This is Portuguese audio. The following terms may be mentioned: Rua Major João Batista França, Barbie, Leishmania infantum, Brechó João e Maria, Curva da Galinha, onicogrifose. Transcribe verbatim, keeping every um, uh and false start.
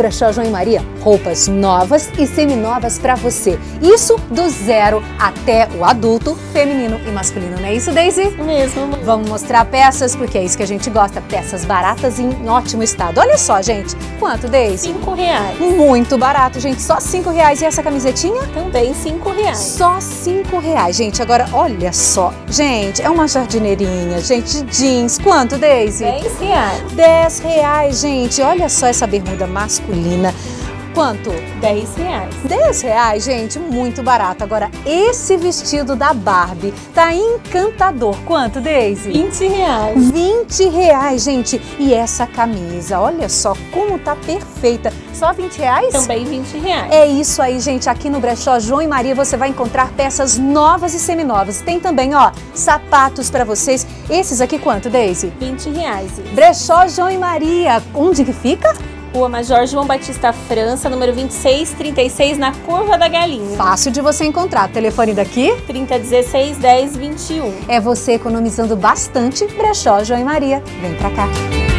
Brechó João e Maria, roupas novas e seminovas para você. Isso do zero até o adulto, feminino e masculino, não é isso, Daisy? Isso mesmo. Vamos mostrar peças, porque é isso que a gente gosta, peças baratas e em ótimo estado. Olha só, gente, quanto, Daisy? Cinco reais. Muito barato, gente, só cinco reais. E essa camisetinha? Também cinco reais. Só cinco reais, gente. Agora, olha só, gente, é uma jardineirinha, gente, jeans. Quanto, Daisy? Dez reais. Dez reais, gente. Olha só essa bermuda masculina. Quanto? dez reais. dez reais, gente, muito barato. Agora, esse vestido da Barbie tá encantador. Quanto, Daisy? vinte reais. vinte reais, gente. E essa camisa, olha só como tá perfeita. Só vinte reais? Também vinte reais. É isso aí, gente. Aqui no Brechó João e Maria você vai encontrar peças novas e seminovas. Tem também, ó, sapatos pra vocês. Esses aqui, quanto, Daisy? vinte reais. Brechó João e Maria, onde que fica? Rua Major João Batista França, número vinte e seis trinta e seis, na Curva da Galinha. Fácil de você encontrar. Telefone daqui? trinta e dezesseis dez vinte e um. É você economizando bastante. Brechó João e Maria. Vem pra cá.